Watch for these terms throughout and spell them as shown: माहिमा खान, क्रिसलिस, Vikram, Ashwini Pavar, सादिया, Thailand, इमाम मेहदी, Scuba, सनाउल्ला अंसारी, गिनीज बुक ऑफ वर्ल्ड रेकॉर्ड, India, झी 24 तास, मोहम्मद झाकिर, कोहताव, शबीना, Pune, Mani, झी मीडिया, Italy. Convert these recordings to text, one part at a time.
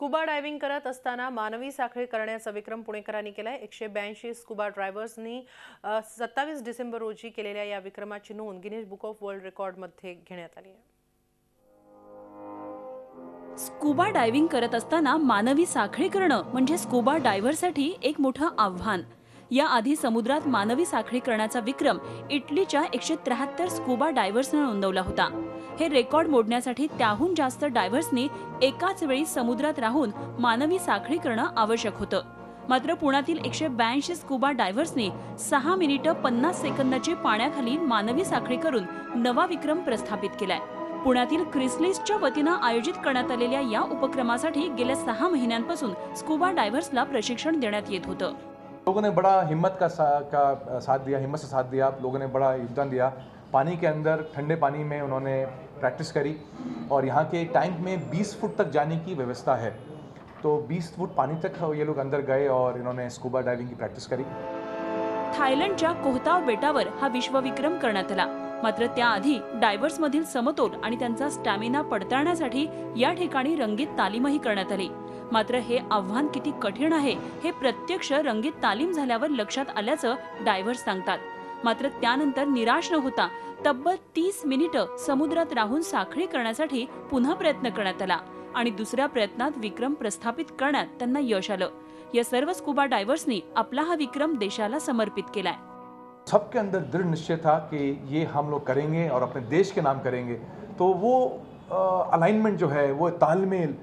Scuba diving करत असताना मानवी साखळी करण्याचा विक्रम पुणेकरांनी केलाय। 182 स्कूबा ड्रायव्हर्सनी 27 डिसेंबर रोजी केलेल्या या विक्रमाची नोंद गिनीज बुक ऑफ वर्ल्ड रेकॉर्ड मध्ये घेण्यात आली आहे। स्कूबा डायव्हिंग करत असताना मानवी साखळी करणं म्हणजे स्कूबा डायव्हरसाठी एक मोठं आव्हान। याआधी समुद्रात मानवी साखळी करण्याचा विक्रम इटलीच्या 173 स्कूबा डायव्हर्सने नोंदवला होता। हे रेकॉर्ड मोडण्यासाठी त्याहून जास्त डायव्हर्सनी एकाच वेळी समुद्रात राहून मानवी साखळी करणं आवश्यक होतं। मात्र पुण्यातील 182 स्कूबा डायव्हर्सनी 6 मिनिटे 50 सेकंदाची पाण्याखाली मानवी साखळी करून नवा विक्रम प्रस्थापित केलाय। पुण्यातील क्रिसलिसच्या वतीनं आयोजित करण्यात आलेल्या या उपक्रमासाठी गेल्या 6 महिन्यांपासून स्कूबा डायव्हर्सला प्रशिक्षण देण्यात येत होतं। लोगों ने बड़ा हिम्मत का साथ दिया, लोगों ने बड़ा योगदान दिया। पानी के अंदर, ठंडे पानी में उन्होंने प्रैक्टिस करी और यहाँ के टैंक में 20 फुट तक जाने की व्यवस्था है, तो 20 फुट पानी तक ये लोग अंदर गए और इन्होंने स्कूबा डाइविंग की प्रैक्टिस करी। थायलंडच्या कोहताव बेटावर हा विश्वविक्रम करण्यात आला। मात्र त्याआधी डायव्हर्समधील समतोल आणि त्यांचा स्टॅमिना पडताळण्यासाठी या ठिकाणी रंगीत तालीमही करण्यात आली। मात्र हे आव्हान किती कठीण आहे हे प्रत्यक्ष रंगीत तालीम झाल्यावर लक्षात आल्याचं डायव्हर्स सांगतात। मात्र त्यानंतर निराश न होता तब्बल 30 मिनिटं समुद्रात राहून साखळी करण्यासाठी पुन्हा प्रयत्न करण्यात आला आणि दुसऱ्या प्रयत्नात विक्रम प्रस्थापित करण्यात त्यांना यश आलं। या सर्व स्कूबा डायव्हर्सनी आपला हा विक्रम देशाला समर्पित केलाय। सबके अंदर दृढ़ निश्चय था कि ये हम लोग करेंगे और अपने देश के नाम करेंगे, तो वो अलाइनमेंट जो है, वो तालमेल,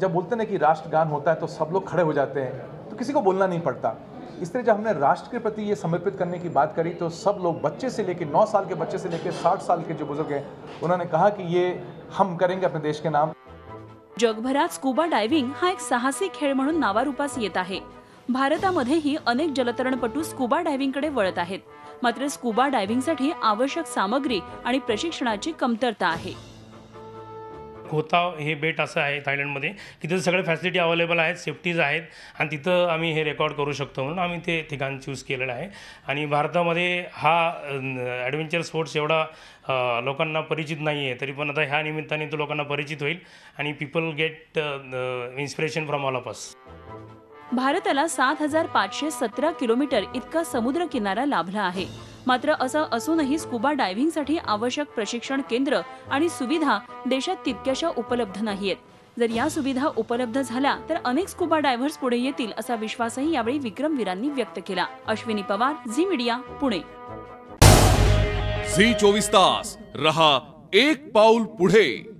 जब बोलते ना कि राष्ट्रगान होता है तो सब लोग खड़े हो जाते हैं, तो किसी को बोलना नहीं पड़ता। इस तरह जब हमने राष्ट्र के प्रति ये समर्पित करने की बात करी तो सब लोग, बच्चे से लेकर 9 साल के बच्चे से लेकर 60 साल के जो बुजुर्ग हैं, उन्होंने कहा कि ये हम करेंगे अपने देश के नाम। जगभरात स्कूबा डायव्हिंग हा एक साहसी खेळ म्हणून नावारूपास येत आहे। भारतामध्येही अनेक जलतरणपटू स्कूबा डायव्हिंगकडे वळत आहेत। मात्र स्कूबा डायव्हिंगसाठी आवश्यक सामग्री आणि प्रशिक्षणाची कमतरता आहे। कोहताव हे बेट असं आहे थायलंडमध्ये की तिथं सगळे फॅसिलिटी अवेलेबल आहेत, सेफ्टीज आहेत आणि तिथं आम्ही हे रेकॉर्ड करू शकतो म्हणून आम्ही ते ठिकाण चूज केलेलं आहे। आणि भारतामध्ये हा ॲडव्हेंचर स्पोर्ट्स एवढा लोकांना परिचित नाही आहे, तरी पण आता ह्या निमित्ताने तो लोकांना परिचित होईल आणि people get inspiration from all of us. भारताला 7517 किलोमीटर इतका समुद्रकिनारा लाभला आहे। मात्र असं असूनही स्कूबा डायव्हिंगसाठी आवश्यक प्रशिक्षण केंद्र आणि सुविधा देशात तितक्याशा उपलब्ध नाहीयेत। जर या सुविधा उपलब्ध झाल्या तर अनेक स्कूबा डायव्हर्स पुढे येतील असा विश्वासही यावेळी विक्रमवीरांनी व्यक्त केला। अश्विनी पवार, झी मीडिया, पुणे। झी 24 तास रहा एक पाऊल पुढे।